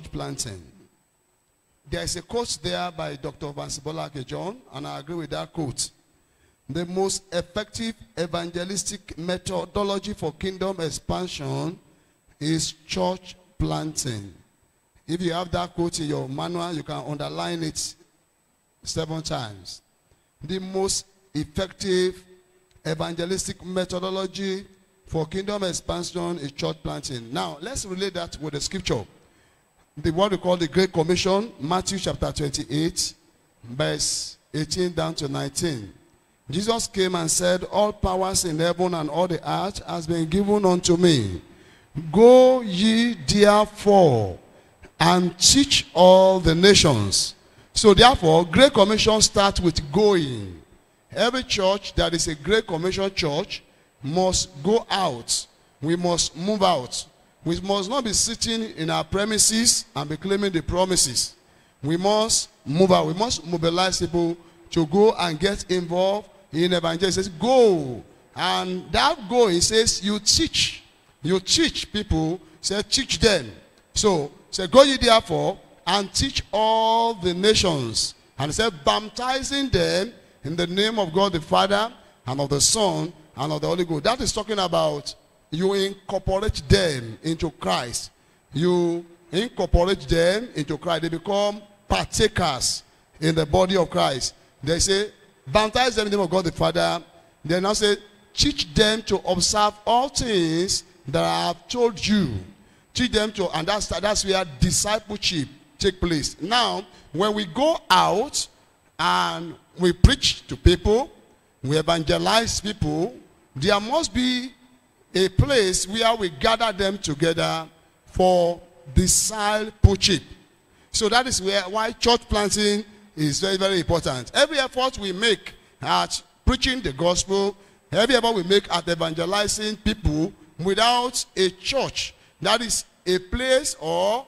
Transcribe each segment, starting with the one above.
church planting. There is a quote there by Dr. Akin-John, and I agree with that quote. The most effective evangelistic methodology for kingdom expansion is church planting. If you have that quote in your manual, you can underline it 7 times. The most effective evangelistic methodology for kingdom expansion is church planting. Now, let's relate that with the scripture. The what we call the Great Commission, Matthew chapter 28, verse 18 down to 19. Jesus came and said, all powers in heaven and all the earth has been given unto me. Go ye therefore and teach all the nations. So therefore, Great Commission starts with going. Every church that is a Great Commission church must go out. We must move out. We must not be sitting in our premises and be claiming the promises. We must move out. We must mobilize people to go and get involved in evangelism. It says, go. And that go, it says, you teach. You teach people. Say, teach them. So, say, go ye therefore and teach all the nations. And it said, baptizing them in the name of God the Father and of the Son and of the Holy Ghost. That is talking about you incorporate them into Christ. You incorporate them into Christ. They become partakers in the body of Christ. They say, baptize them in the name of God the Father. They now say, teach them to observe all things that I have told you. Teach them to, and that's where discipleship takes place. Now, when we go out and we preach to people, we evangelize people, there must be a place where we gather them together for discipleship. So that is why church planting is very, very important. Every effort we make at preaching the gospel, every effort we make at evangelizing people, without a church, that is a place or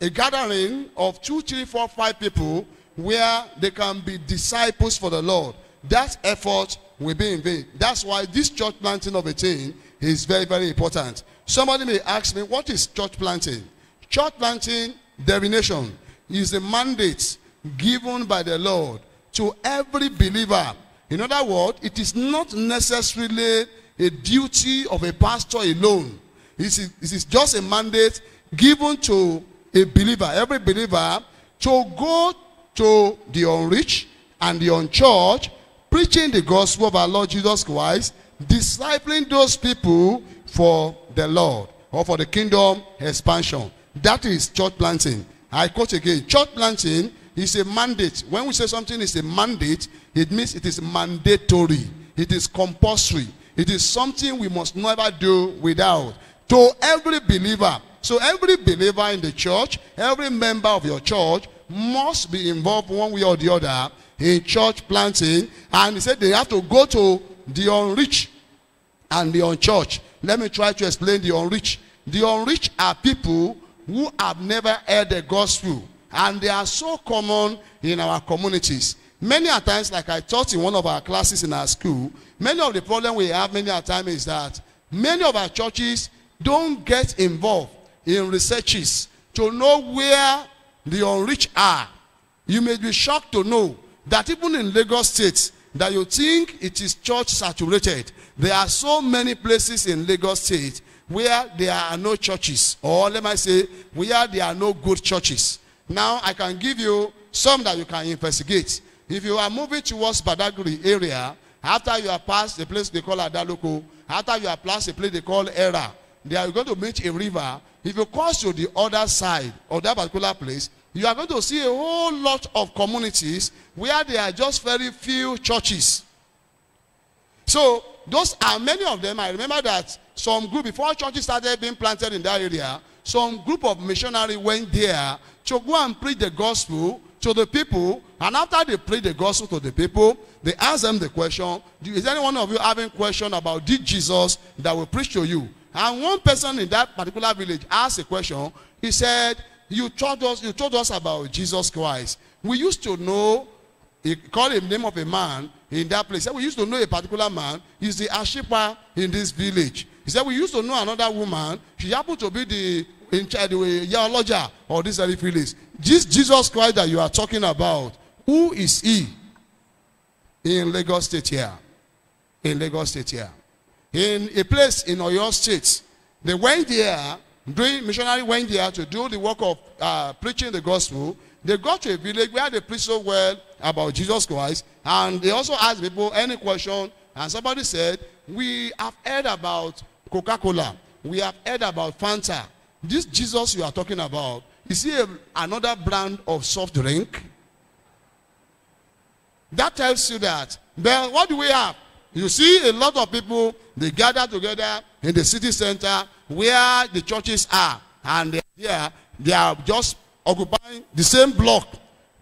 a gathering of 2, 3, 4, 5 people where they can be disciples for the Lord, that effort will be in vain. That's why this church planting of a thing is very, very important. Somebody may ask me, what is church planting? Church planting, divination, is a mandate given by the Lord to every believer. In other words, it is not necessarily a duty of a pastor alone. It is just a mandate given to a believer, every believer, to go to the unreached and the unchurched, preaching the gospel of our Lord Jesus Christ, discipling those people for the Lord or for the kingdom expansion. That is church planting. I quote again, church planting is a mandate. When we say something is a mandate, it means it is mandatory. It is compulsory. It is something we must never do without. To every believer. So every believer in the church, every member of your church must be involved one way or the other in church planting. And he said they have to go to the unreached and the unchurched. Let me try to explain the unreached. The unreached are people who have never heard the gospel. And they are so common in our communities. Many a times, like I taught in one of our classes in our school, many of the problem we have many a time is that many of our churches don't get involved in researches to know where the unreached are. You may be shocked to know that even in Lagos State, that you think it is church saturated. There are so many places in Lagos State where there are no churches, or let me say, where there are no good churches. Now, I can give you some that you can investigate. If you are moving towards Badagry area, after you have passed the place they call Adaloko, after you have passed the place they call Era, they are going to meet a river. If you cross to the other side of that particular place, you are going to see a whole lot of communities where there are just very few churches. So, those are many of them. I remember that some group, before churches started being planted in that area, some group of missionaries went there to go and preach the gospel to the people, and after they preach the gospel to the people, they ask them the question, is any one of you having question about this Jesus that will preach to you? And one person in that particular village asked a question. He said, you told us about Jesus Christ. We used to know, he called the name of a man in that place. He said, we used to know a particular man. He's the Ashipa in this village. He said, we used to know another woman. She happened to be the in Yaoloja or this very place. This Jesus Christ that you are talking about, who is he? In Lagos State here. In Lagos State here. In a place in Oyo State. They went there, missionary went there to do the work of preaching the gospel. They got to a village where they preached so well about Jesus Christ, and they also asked people any question, and somebody said, we have heard about Coca-Cola, we have heard about Fanta. This Jesus you are talking about, is he another brand of soft drink? That tells you that. Then what do we have? You see a lot of people, they gather together in the city center where the churches are, and they are just occupying the same block.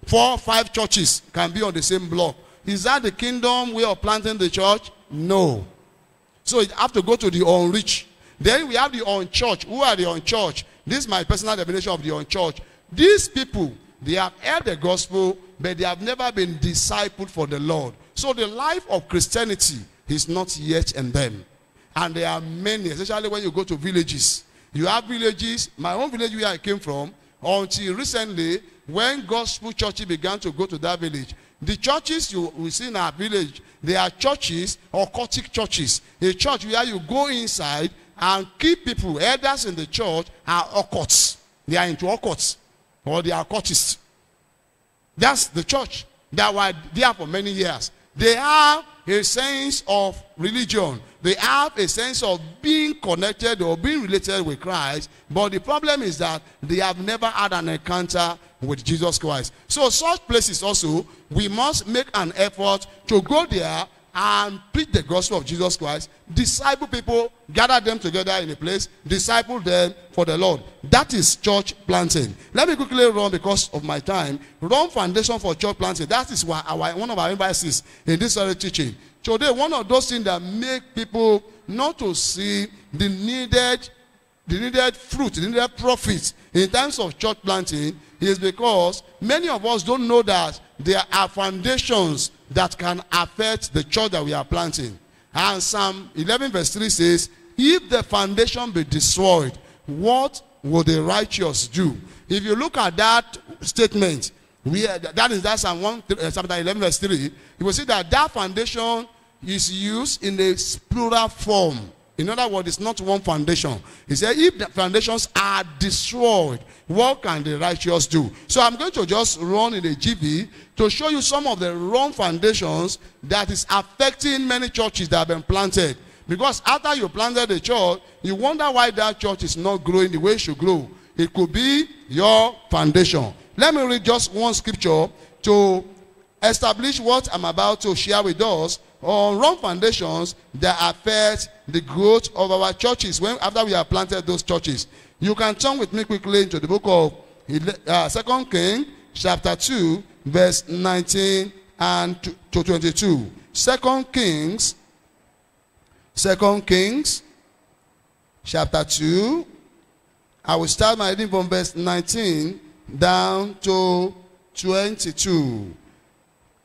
4 or 5 churches can be on the same block. Is that the kingdom way of planting the church? No. So you have to go to the unreached. Then we have the unchurched. Who are the unchurched? This is my personal definition of the unchurched. These people, they have heard the gospel, but they have never been discipled for the Lord. So the life of Christianity is not yet in them. And there are many, especially when you go to villages. You have villages, my own village where I came from, until recently, when gospel churches began to go to that village. The churches you will see in our village, they are churches or occultic churches. A church where you go inside and keep people, elders in the church are occults. They are into occults, or they are occultists. That's the church that were there for many years. They have a sense of religion. They have a sense of being connected or being related with Christ. But the problem is that they have never had an encounter with Jesus Christ. So such places also, we must make an effort to go there and preach the gospel of Jesus Christ. Disciple people, gather them together in a place, disciple them for the Lord. That is church planting. Let me quickly run, because of my time, run foundation for church planting. That is why one of our emphasis in this teaching. Today, one of those things that make people not to see the needed fruit, the needed profits in terms of church planting is because many of us don't know that there are foundations that can affect the church that we are planting. And Psalm 11 verse 3 says, if the foundation be destroyed, what will the righteous do? If you look at that statement, that is Psalm 11 verse 3, you will see that that foundation is used in a plural form. In other words, it's not one foundation. He said, if the foundations are destroyed, what can the righteous do? So I'm going to just run in a GV to show you some of the wrong foundations that is affecting many churches that have been planted. Because after you planted the church, you wonder why that church is not growing the way it should grow. It could be your foundation. Let me read just one scripture to establish what I'm about to share with us on wrong foundations that affect the growth of our churches after we have planted those churches. You can turn with me quickly into the book of 2 Kings chapter 2 verse 19 and to 22. 2 Kings chapter 2. I will start my reading from verse 19 down to 22.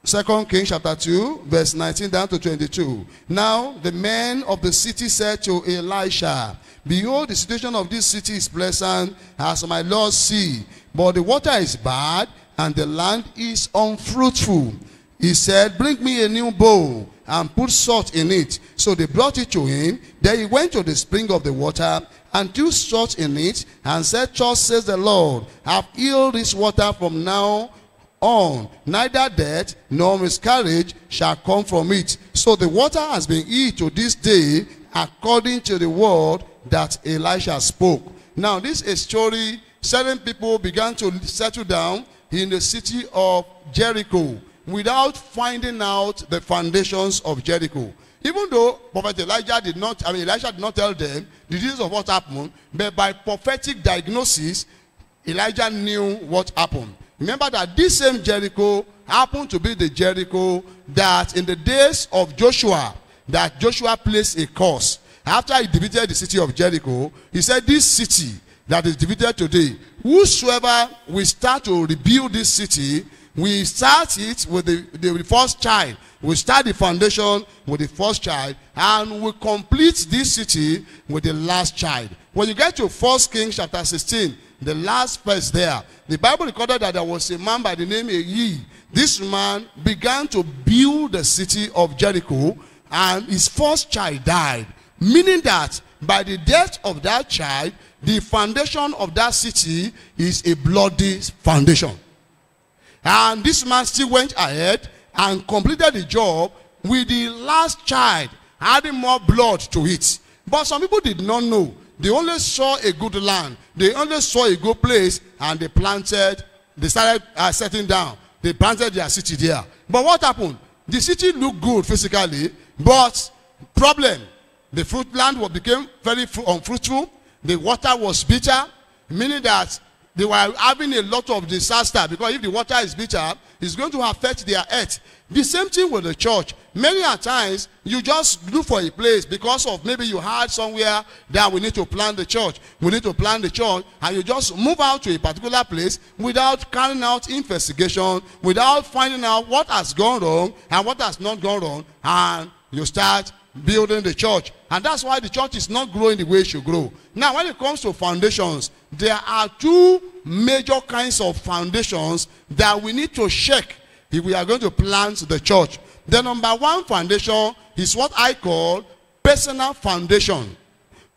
2 Kings chapter 2, verse 19 down to 22. Now the men of the city said to Elisha, behold, the situation of this city is pleasant, as my Lord see, but the water is bad, and the land is unfruitful. He said, bring me a new bowl, and put salt in it. So they brought it to him. Then he went to the spring of the water, and threw salt in it, and said, thus says the Lord, I've healed this water from now on, neither death nor miscarriage shall come from it. So the water has been healed to this day, according to the word that Elisha spoke. Now this is a story. 7 people began to settle down in the city of Jericho without finding out the foundations of Jericho. Even though Prophet Elijah did not, Elisha did not tell them the details of what happened, but by prophetic diagnosis, Elijah knew what happened. Remember that this same Jericho happened to be the Jericho that in the days of Joshua, that Joshua placed a curse. After he defeated the city of Jericho, he said, this city that is defeated today, whosoever will start to rebuild this city, we start it with the first child. We start the foundation with the first child, and we complete this city with the last child. When you get to First Kings chapter 16, the last verse there, the Bible recorded that there was a man by the name of Ye. This man began to build the city of Jericho, and his first child died, meaning that by the death of that child, the foundation of that city is a bloody foundation. And this man still went ahead and completed the job with the last child, adding more blood to it. But some people did not know. They only saw a good land. They only saw a good place, and they planted, they started setting down. They planted their city there. But what happened? The city looked good physically, but problem. The fruit land became very unfruitful. The water was bitter, meaning that they were having a lot of disaster, because if the water is bitter, it's going to affect their earth. The same thing with the church. Many a times, you just look for a place because of maybe you heard somewhere that we need to plant the church. We need to plant the church, and you just move out to a particular place without carrying out investigation, without finding out what has gone wrong and what has not gone wrong, and you start building the church. And that's why the church is not growing the way it should grow. Now, when it comes to foundations, there are two major kinds of foundations that we need to check if we are going to plant the church. The number one foundation is what I call personal foundation.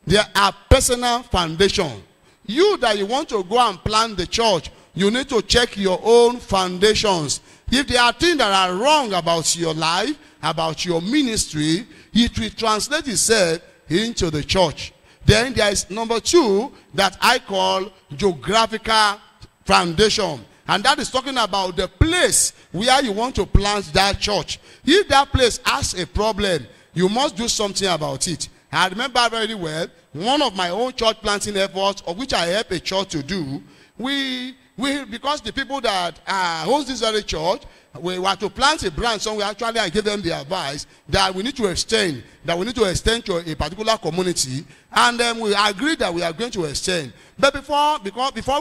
There are personal foundations. You that you want to go and plant the church, you need to check your own foundations. If there are things that are wrong about your life, about your ministry, it will translate itself into the church. Then there is number two that I call geographical foundation. And that is talking about the place where you want to plant that church. If that place has a problem, you must do something about it. I remember very well, one of my own church planting efforts, of which I helped a church to do, because the people that host this very church, we were to plant a branch somewhere. Actually, I gave them the advice that we need to extend, to a particular community, and then we agreed that we are going to extend. But before we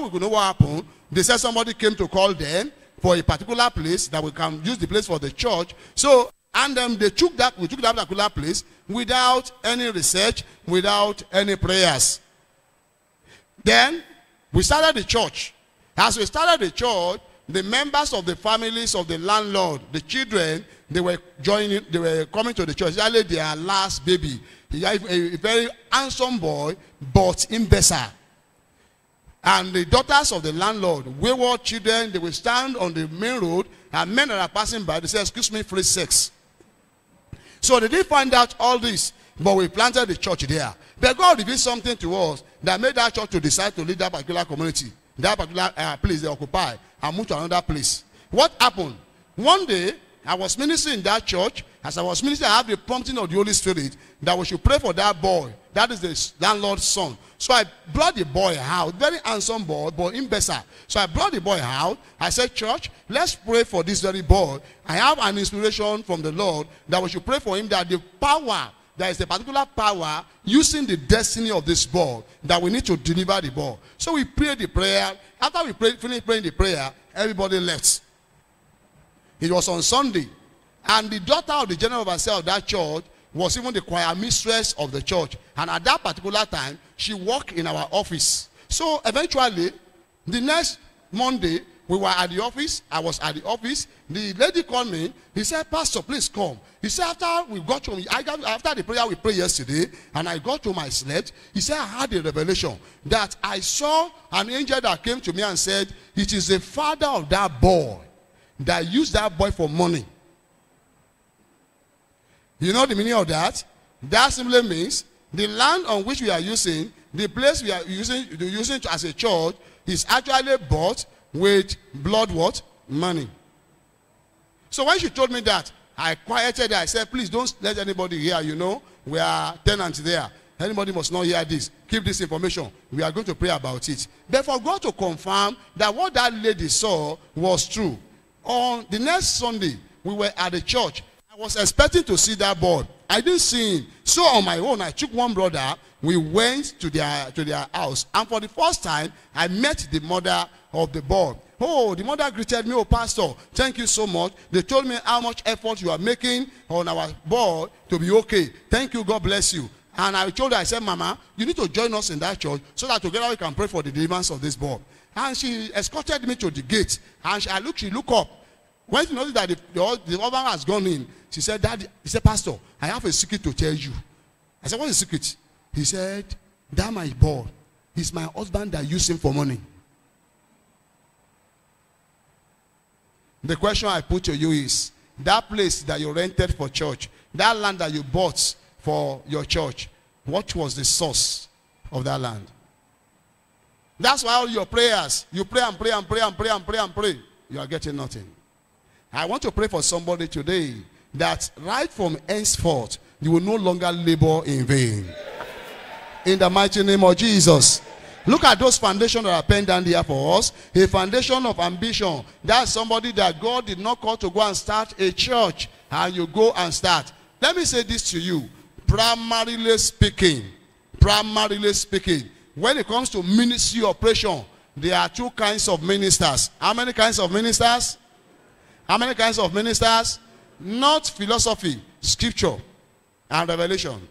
could know what happened, they said somebody came to call them for a particular place that we can use the place for the church. So, and then we took that particular place without any research, without any prayers. Then we started the church. As we started the church, the members of the families of the landlord, the children, they were coming to the church. They had their last baby, a very handsome boy, but imbecile. And the daughters of the landlord, wayward children, they will stand on the main road, and men that are passing by, they say, "Excuse me, free sex." So they did find out all this, but we planted the church there. But God revealed something to us that made that church to decide to leave that particular community, that particular place they occupy, and moved to another place. What happened? One day, I was ministering in that church. As I was ministering, I had the prompting of the Holy Spirit that we should pray for that boy. That is the landlord's son. So I brought the boy out, very handsome boy, but imbecile. So I brought the boy out. I said, "Church, let's pray for this very boy. I have an inspiration from the Lord that we should pray for him, that the power, there is a particular power using the destiny of this ball, that we need to deliver the ball." So we prayed the prayer. After we finished praying the prayer, everybody left. It was on Sunday. And the daughter of the general overseer of that church was even the choir mistress of the church. And at that particular time, she worked in our office. So eventually, the next Monday, we were at the office. I was at the office. The lady called me. He said, "Pastor, please come." He said, "After we got home, after the prayer we prayed yesterday, and I got home, I slept." He said, "I had a revelation that I saw an angel that came to me and said, it is the father of that boy that used that boy for money." You know the meaning of that? That simply means the land on which we are using, the place we are using as a church, is actually bought with blood, what? Money. So when she told me that, I quieted her. I said, "Please don't let anybody hear, you know, we are tenants there. Anybody must not hear this. Keep this information. We are going to pray about it." Therefore, God to confirm that what that lady saw was true. On the next Sunday, we were at the church. I was expecting to see that board. I didn't see him. So on my own, I took one brother. We went to their house. And for the first time, I met the mother of the boy. Oh, the mother greeted me, "Oh, Pastor, thank you so much. They told me how much effort you are making on our boy to be okay. Thank you. God bless you." And I told her, I said, Mama, you need to join us in that church so that together we can pray for the deliverance of this boy. And she escorted me to the gate. And she looked up. When she noticed that the woman has gone in, she said, Daddy, he said, Pastor, I have a secret to tell you. I said, what's the secret? He said, that my boy is my husband that used him for money. The question I put to you is, that place that you rented for church, that land that you bought for your church, what was the source of that land? That's why all your prayers, you pray and pray and pray and pray and pray and pray, you are getting nothing. I want to pray for somebody today that right from henceforth, you will no longer labor in vain. In the mighty name of Jesus. Look at those foundations that are penned down there for us. A foundation of ambition. That's somebody that God did not call to go and start a church. And you go and start. Let me say this to you. Primarily speaking, when it comes to ministry operation, there are two kinds of ministers. How many kinds of ministers? How many kinds of ministers? Not philosophy, scripture, and revelation.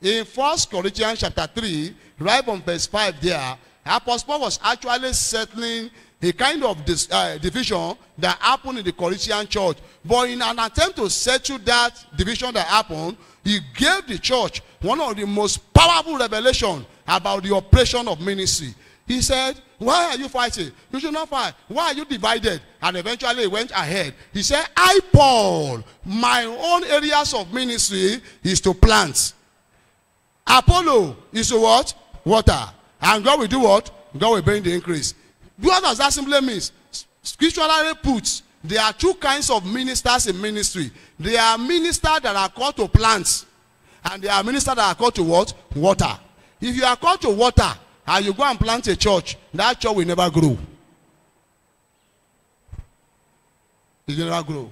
In First Corinthians chapter 3, right on verse 5 there, Apostle Paul was actually settling a kind of division that happened in the Corinthian church. But in an attempt to settle that division that happened, he gave the church one of the most powerful revelations about the operation of ministry. He said, why are you fighting? You should not fight. Why are you divided? And eventually he went ahead. He said, I, Paul, my own areas of ministry is to plant. Apollo is to what? Water. And God will do what? God will bring the increase. What does that simply mean? Scripturally put, there are two kinds of ministers in ministry. There are ministers that are called to plants. And there are ministers that are called to what? Water. If you are called to water, and you go and plant a church, that church will never grow. It will never grow.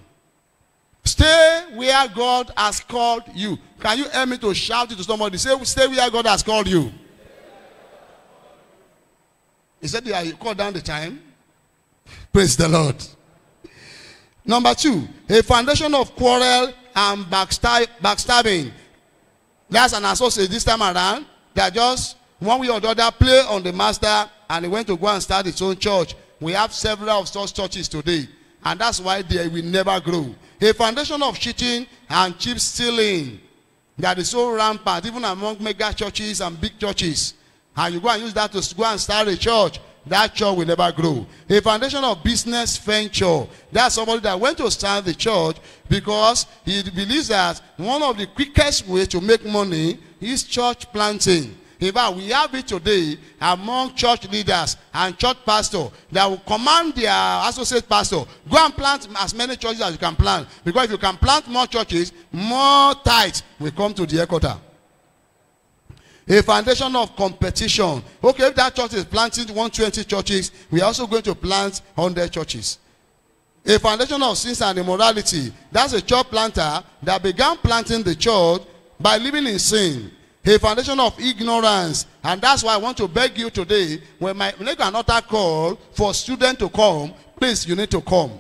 Stay where God has called you. Can you help me to shout it to somebody? Say, stay where God has called you. He said, "I called down the time." Praise the Lord. Number two, a foundation of quarrel and backstabbing. That's an associate this time around that just one way or the other play on the master and he went to go and start his own church. We have several of such churches today, and that's why they will never grow. A foundation of cheating and cheap stealing that is so rampant, even among mega churches and big churches. And you go and use that to go and start a church. That church will never grow. A foundation of business venture. That's somebody that went to start the church because he believes that one of the quickest ways to make money is church planting. In fact, we have it today among church leaders and church pastors that will command their associate pastor, go and plant as many churches as you can plant. Because if you can plant more churches, more tithes will come to the equator. A foundation of competition. Okay, if that church is planting 120 churches, we are also going to plant 100 churches. A foundation of sins and immorality. That's a church planter that began planting the church by living in sin. A foundation of ignorance. And that's why I want to beg you today, when I make an altar call for students to come, please, you need to come.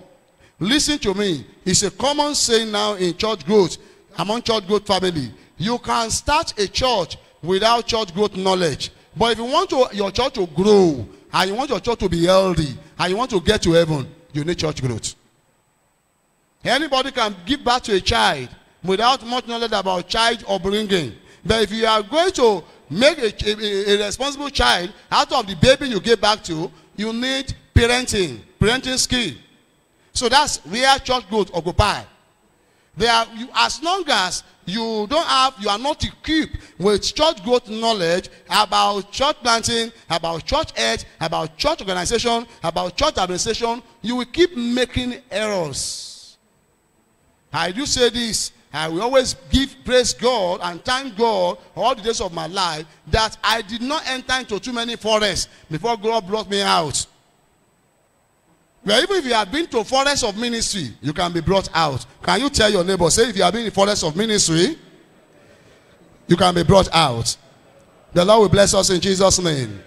Listen to me. It's a common saying now in church growth, among church growth family. You can start a church without church growth knowledge. But if you want your church to grow, and you want your church to be healthy, and you want to get to heaven, you need church growth. Anybody can give birth to a child without much knowledge about child upbringing. But if you are going to make a responsible child out of the baby you give back to, you need parenting skill. So that's where church growth occupies. As long as you are not equipped with church growth knowledge about church planting, about church ed, about church organization, about church administration, you will keep making errors. I do say this. I will always praise God and thank God all the days of my life that I did not enter into too many forests before God brought me out. Well, even if you have been to forests of ministry, you can be brought out. Can you tell your neighbor, say, if you have been in forests of ministry, you can be brought out. The Lord will bless us in Jesus' name.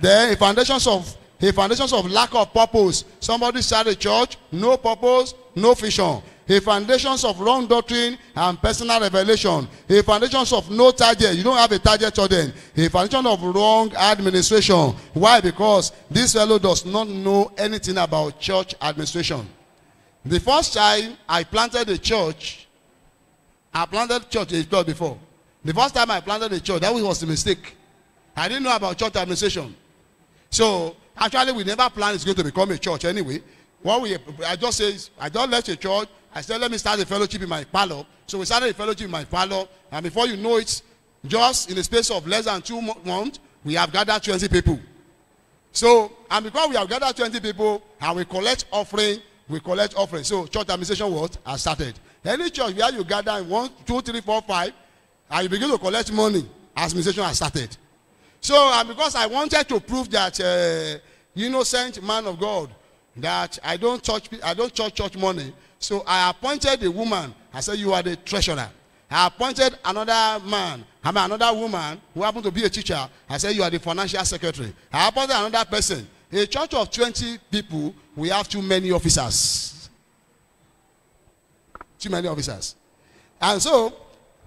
Then, the foundations of lack of purpose. Somebody started a church, no purpose, no vision. A foundations of wrong doctrine and personal revelation. A foundations of no target. You don't have a target to them. A foundation of wrong administration. Why? Because this fellow does not know anything about church administration. The first time I planted a church, I planted church a church before. The first time I planted a church, that was a mistake. I didn't know about church administration. So actually, we never planned it's going to become a church anyway. What we, I just left a church. I said, let me start a fellowship in my parlor. So we started a fellowship in my parlor. And before you know it, just in the space of less than 2 months, we have gathered 20 people. So, and because we have gathered 20 people, and we collect offering, So church administration has started. Any church where you gather in 1, 2, 3, 4, 5, and you begin to collect money, administration has started. So, and because I wanted to prove that, innocent man of God, that I don't touch church money, so I appointed a woman. I said, you are the treasurer. I appointed another man, another woman who happened to be a teacher. I said, you are the financial secretary. I appointed another person. A church of 20 people, we have too many officers. Too many officers. And so,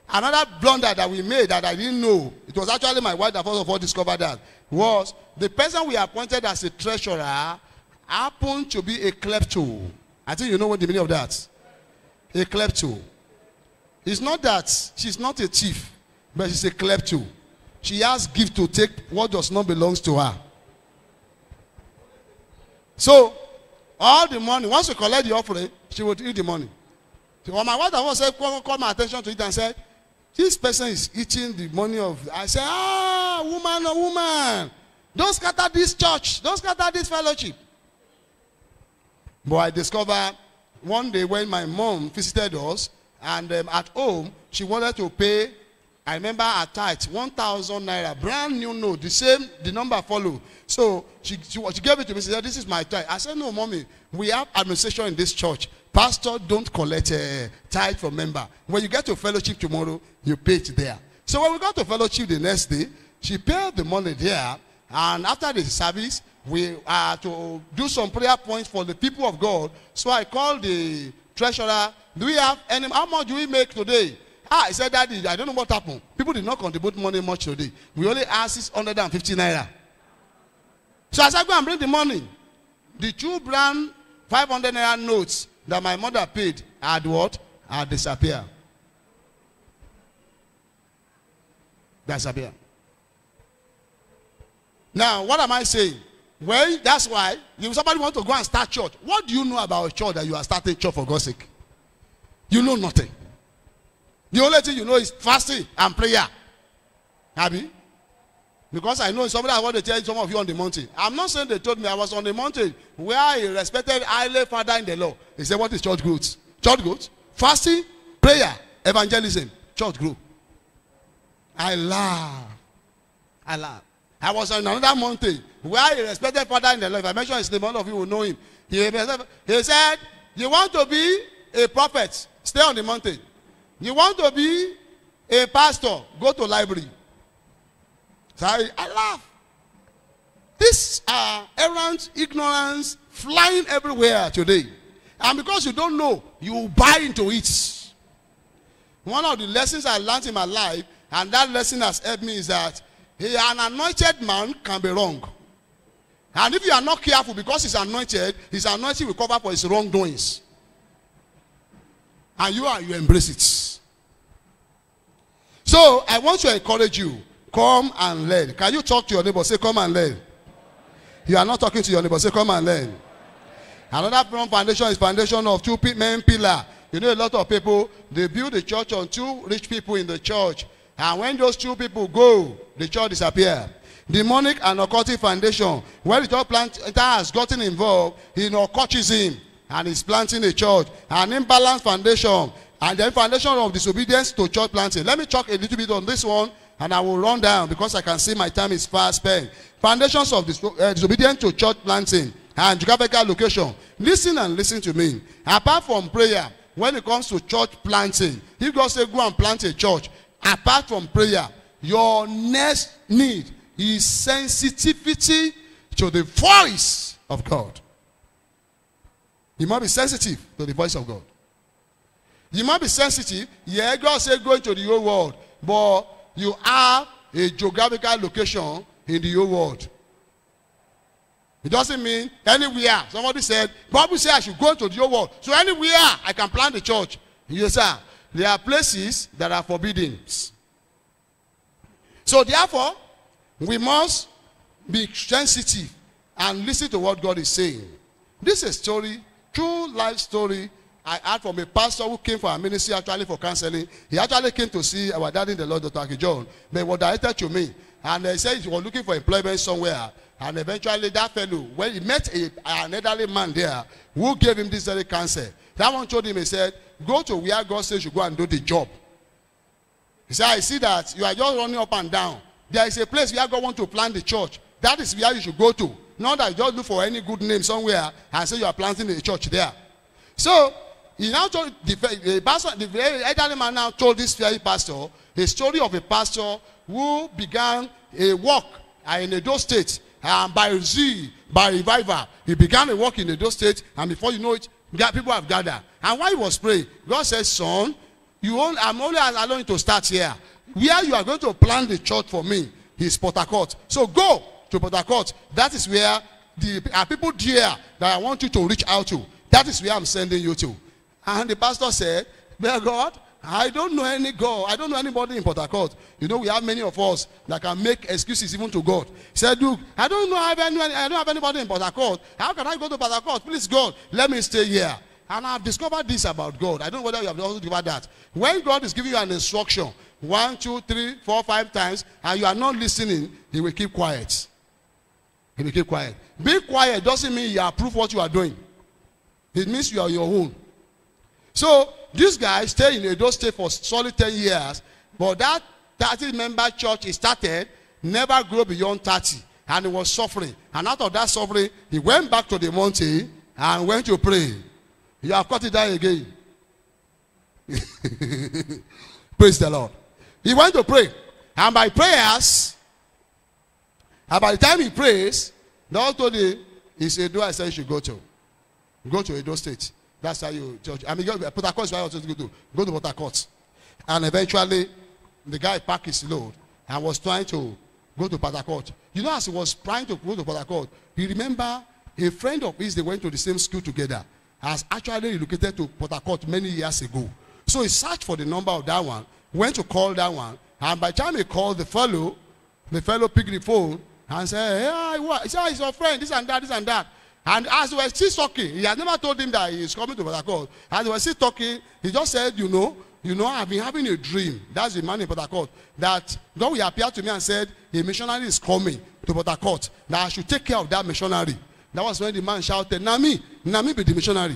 another blunder that we made that I didn't know, it was actually my wife that first of all discovered that, was the person we appointed as a treasurer happened to be a klepto. I think you know what the meaning of that. A klepto. It's not that she's not a thief, but she's a klepto. She has gift to take what does not belong to her. So, all the money, once we collect the offering, she would eat the money. So my wife also called my attention to it and said, this person is eating the money of, I said, ah, woman, oh woman, don't scatter this church, don't scatter this fellowship. But I discovered one day when my mom visited us, and at home, she wanted to pay, I remember her tithe, 1,000 naira, brand new note, the same, the number followed. So she gave it to me, she said, this is my tithe. I said, no, mommy, we have administration in this church. Pastor, don't collect a tithe from member. When you get to fellowship tomorrow, you pay it there. So when we got to fellowship the next day, she paid the money there, and after the service, we are to do some prayer points for the people of God. So I called the treasurer. Do we have any? How much do we make today? Ah, I said, Daddy, I don't know what happened. People did not contribute money much today. We only asked 650 naira. So I said, go and bring the money. The two brand 500 naira notes that my mother paid had what? Had disappeared. Disappeared. Now, what am I saying? Well, that's why if somebody wants to go and start church, what do you know about church that you are starting church for God's sake? You know nothing. The only thing you know is fasting and prayer. Abi? Because I know somebody I want to tell some of you on the mountain. I'm not saying they told me. I was on the mountain where a respected highly father in the law. He said, what is church growth? Church growth? Fasting, prayer, evangelism, church growth. I laugh. I laugh. I was on another mountain where a respected father in the law. If I mention his name, all of you will know him. He said, you want to be a prophet? Stay on the mountain. You want to be a pastor? Go to library. So I laugh. These are errant, ignorance, flying everywhere today. And because you don't know, you buy into it. One of the lessons I learned in my life, and that lesson has helped me, is that an anointed man can be wrong. And if you are not careful, because he's anointed, his anointing will cover for his wrongdoings. And you embrace it. So, I want to encourage you. Come and learn. Can you talk to your neighbor? Say, come and learn. You are not talking to your neighbor. Say, come and learn. Another problem foundation is foundation of two main pillars. You know, a lot of people, they build the church on two rich people in the church. And when those two people go, the church disappears. Demonic and occultic foundation. When the church planter has gotten involved in occultism and is planting a church. An imbalanced foundation. And then foundation of disobedience to church planting. Let me talk a little bit on this one, and I will run down because I can see my time is fast spent. Foundations of disobedience to church planting and geographical location. Listen and listen to me. Apart from prayer, when it comes to church planting, if God says go and plant a church, apart from prayer, your next need is sensitivity to the voice of God. You must be sensitive to the voice of God. You might be sensitive. Yeah, God said go into the whole world, but you have a geographical location in the whole world. It doesn't mean anywhere. Somebody said, Bible says I should go into the whole world. So anywhere I can plant the church. Yes, sir. There are places that are forbidden. So therefore, we must be sensitive and listen to what God is saying. This is a story, true life story I heard from a pastor who came for our ministry actually for counseling. He actually came to see our daddy in the Lord, Dr. Akin-John. But he was directed to me. And he said he was looking for employment somewhere. And eventually that fellow, when he met an elderly man there who gave him this very counsel, that one told him, he said, go to where God says you go and do the job. He said, I see that you are just running up and down. There is a place where God wants to plant the church. That is where you should go to. Not that you just look for any good name somewhere and say you are planting the church there. So he now told the elderly man now told this very pastor a story of a pastor who began a work in Edo State, and by revival, he began a work in Edo State, and before you know it, people have gathered. And while he was praying, God said, son, I'm only allowing you to start here. Where you are going to plant the church for me is Port Harcourt. So go to Port Harcourt. That is where the people there that I want you to reach out to. That is where I'm sending you to. And the pastor said, dear God, I don't know any God. I don't know anybody in Port Harcourt. You know, we have many of us that can make excuses even to God. He said, look, I don't have anybody in Port Harcourt. How can I go to Port Harcourt? Please, God, let me stay here. And I've discovered this about God. I don't know whether you have also discovered that. When God is giving you an instruction, 1, 2, 3, 4, 5 times, and you are not listening, He will keep quiet. He will keep quiet. Being quiet doesn't mean you approve what you are doing. It means you are your own. So this guy stayed in Edo State for solid 10 years, but that 30-member church he started never grew beyond 30, and he was suffering. And out of that suffering, he went back to the mountain and went to pray. You have cut it down again. Praise the Lord. He went to pray, and by prayers, and by the time he prays, the Lord told him, he said, "Do I say you should go to Edo State?" That's how you judge. I mean, Port Harcourt is where I was supposed to go to. Go to Port Harcourt. And eventually, the guy packed his load and was trying to go to Port Harcourt. You know, as he was trying to go to Port Harcourt, he remembered a friend of his, they went to the same school together, has actually relocated to Port Harcourt many years ago. So he searched for the number of that one, went to call that one, and by the time he called the fellow picked the phone and said, "Hey, what?" He said, "He's your friend, this and that, this and that." And as they were still talking, he had never told him that he is coming to Port Harcourt. As they were still talking, he just said, you know, I've been having a dream. That's the man in Port Harcourt. That God will appear to me and said, a missionary is coming to Port Harcourt. That I should take care of that missionary. That was when the man shouted, "Nami, Nami be the missionary."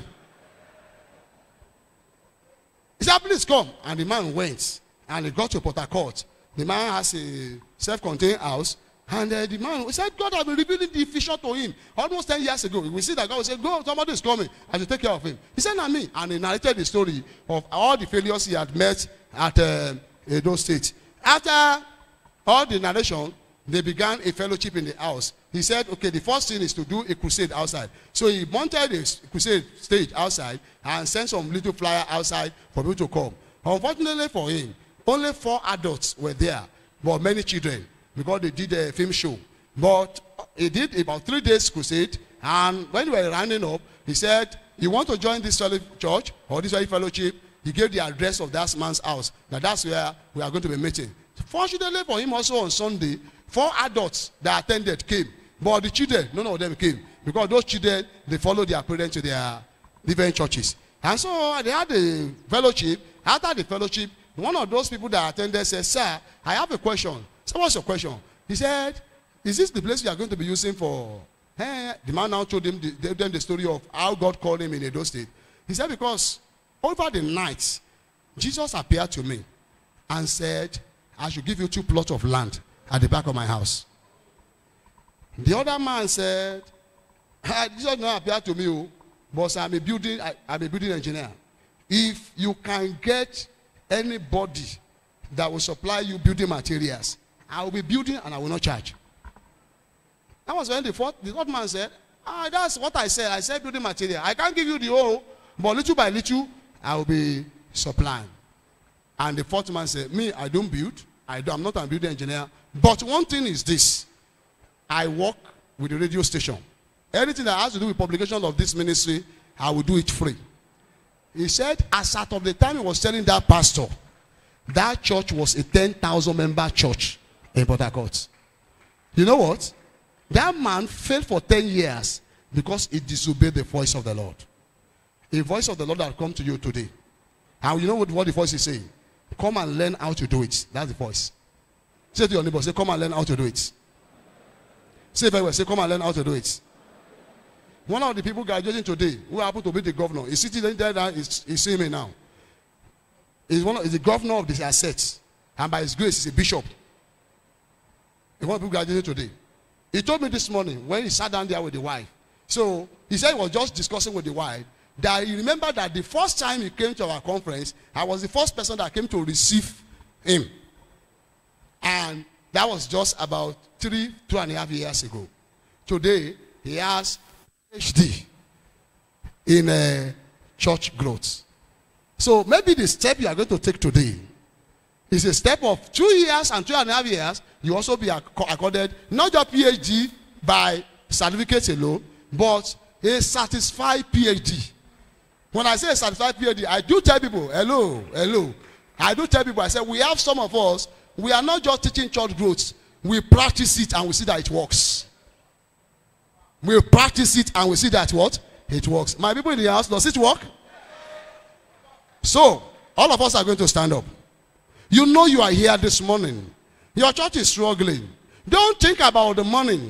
He said, "Please come." And the man went. And he got to Port Harcourt. The man has a self-contained house. And the man, he said, God had been revealing the vision to him almost 10 years ago. We see that God said, "Go, somebody is coming. I should take care of him." He said, "Nami." And he narrated the story of all the failures he had met at Edo State. After all the narration, they began a fellowship in the house. He said, okay, the first thing is to do a crusade outside. So he mounted a crusade stage outside and sent some little flyer outside for people to come. Unfortunately for him, only 4 adults were there, but many children, because they did a film show. But he did about 3 days crusade, and when we were rounding up, he said, "You want to join this church or this fellowship?" He gave the address of that man's house. Now that's where we are going to be meeting. Fortunately for him, also on Sunday, 4 adults that attended came, but the children, none of them came, because those children, they followed their parents to their different churches. And so they had a fellowship. After the fellowship, one of those people that attended said, "Sir, I have a question." "So what's your question?" He said, "Is this the place you are going to be using for?" The man now told him the story of how God called him in Edo State. He said, "Because over the night, Jesus appeared to me and said, I should give you 2 plots of land at the back of my house." The other man said, "Jesus now appeared to me, but I'm a building engineer. If you can get anybody that will supply you building materials, I will be building and I will not charge." That was when the fourth man said, "That's what I said. I said building material. I can't give you the whole, but little by little, I will be supplying. And the fourth man said, me, I don't build. I'm not a building engineer. But one thing is this. I work with the radio station. Anything that has to do with publication of this ministry, I will do it free. He said, as at of the time he was telling that pastor, that church was a 10,000 member church in Port Harcourt. You know what? That man failed for 10 years because he disobeyed the voice of the Lord. A voice of the Lord that come to you today. And you know what the voice is saying? Come and learn how to do it. That's the voice. Say to your neighbor, say, come and learn how to do it. Say very well, say, come and learn how to do it. One of the people graduating today, who happened to be the governor, is sitting there now, he's seeing me now. He's the governor of these assets. And by his grace, he's a bishop. One of the people graduating today. He told me this morning, when he sat down there with the wife. So, he said he was just discussing with the wife, that he remembered that the first time he came to our conference, I was the first person that came to receive him. And that was just about two and a half years ago. Today, he has PhD in church growth. So maybe the step you are going to take today is a step of 2 years and 2.5 years. You also be accorded not just PhD by certificate alone, but a satisfied PhD. When I say a satisfied PhD, I do tell people, hello. I do tell people, I say, we have some of us, we are not just teaching church growth. We practice it and we see that it works. We practice it and we see that what? It works. My people in the house, does it work? So, all of us are going to stand up. You know you are here this morning. Your church is struggling. Don't think about the money.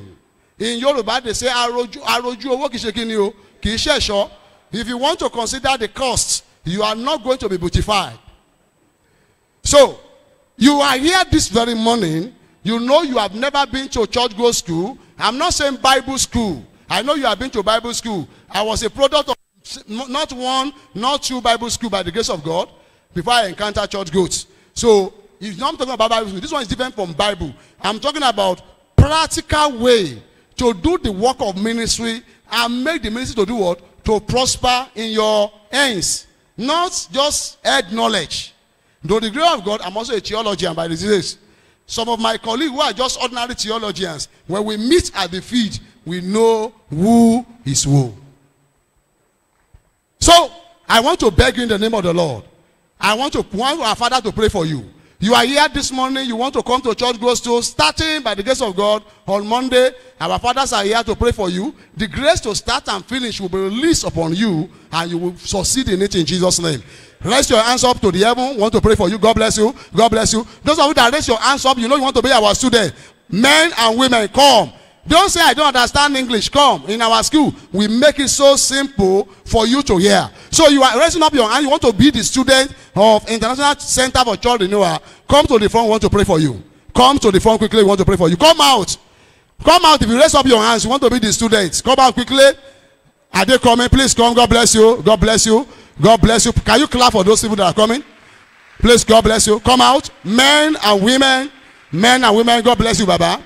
In Yoruba, they say, aroju owo ki se kini o, ki se eso. If you want to consider the cost, you are not going to be beautified. So, you are here this very morning. You know you have never been to church growth school. I'm not saying Bible school. I know you have been to Bible school. I was a product of not one, not two Bible school by the grace of God before I encountered church growth. So, if I'm talking about Bible school, this one is different from Bible. I'm talking about practical way to do the work of ministry and make the ministry to do what? To prosper in your hands. Not just head knowledge. To the glory of God, I'm also a theologian by the grace. Some of my colleagues who are just ordinary theologians, when we meet at the feet, we know who is who. So, I want to beg you in the name of the Lord. I want our Father to pray for you. You are here this morning. You want to come to church growth school, starting by the grace of God on Monday. Our fathers are here to pray for you. The grace to start and finish will be released upon you, and you will succeed in it in Jesus' name. Raise your hands up to the heaven. We want to pray for you. God bless you. God bless you. Those of you that raise your hands up, you know you want to be our student. Men and women, come. Don't say I don't understand English. Come. In our school, we make it so simple for you to hear. So you are raising up your hand. You want to be the student of International Center for Child Renewal. Come to the front. We want to pray for you. Come to the front quickly. We want to pray for you. Come out. Come out. If you raise up your hands, you want to be the student. Come out quickly. Are they coming? Please come. God bless you. God bless you. God bless you. Can you clap for those people that are coming? Please, God bless you. Come out. Men and women. Men and women. God bless you, Baba.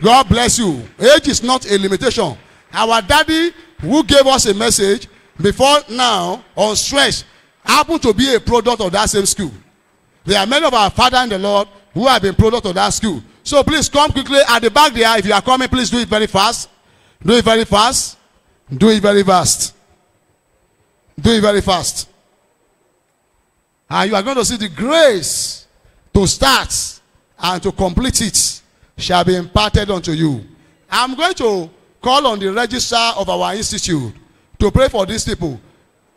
God bless you. Age is not a limitation. Our daddy who gave us a message before now on stress happened to be a product of that same school. There are many of our father in the Lord who have been product of that school. So please come quickly at the back there. If you are coming, please do it very fast. Do it very fast. Do it very fast. Do it very fast. And you are going to see the grace to start and to complete it shall be imparted unto you. I'm going to call on the registrar of our institute to pray for these people.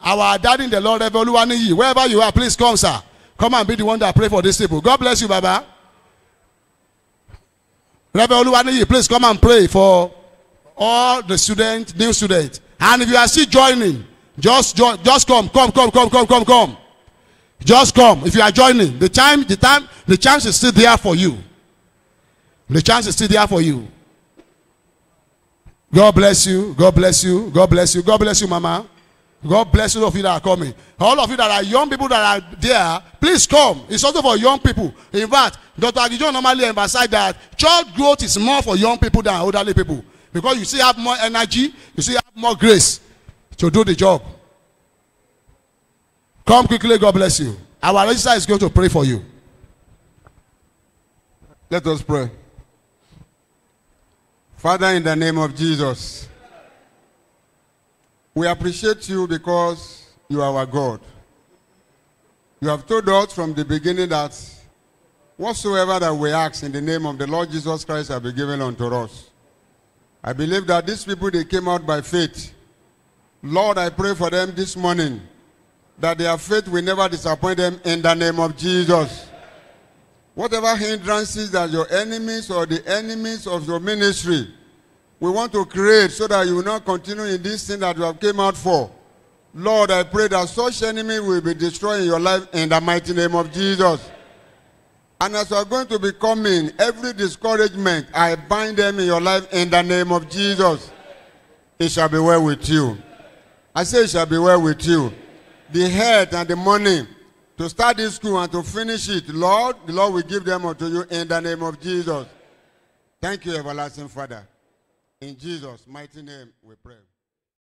Our daddy in the Lord, wherever you are, please come, sir. Come and be the one that pray for these people. God bless you, Baba. Reverend Oluwaniyi, please come and pray for all the students, new students. And if you are still joining, just come. Just come. If you are joining, the chance is still there for you. The chance is still there for you. God bless you. God bless you. God bless you. God bless you, Mama. God bless all of you that are coming. All of you that are young people that are there, please come. It's also for young people. In fact, Dr. Akin-John normally emphasizes that child growth is more for young people than elderly people. Because you still have more energy, you still have more grace to do the job. Come quickly, God bless you. Our registrar is going to pray for you. Let us pray. Father, in the name of Jesus, we appreciate you because you are our God. You have told us from the beginning that whatsoever that we ask in the name of the Lord Jesus Christ shall be given unto us. I believe that these people, they came out by faith. Lord, I pray for them this morning that their faith will never disappoint them in the name of Jesus. Whatever hindrances that your enemies or the enemies of your ministry, we want to create so that you will not continue in this thing that you have came out for. Lord, I pray that such enemy will be destroyed in your life in the mighty name of Jesus. And as we are going to be coming, every discouragement, I bind them in your life in the name of Jesus. It shall be well with you. I say it shall be well with you. The health and the money to start this school and to finish it, Lord, the Lord will give them unto you in the name of Jesus. Thank you, everlasting Father. In Jesus' mighty name we pray.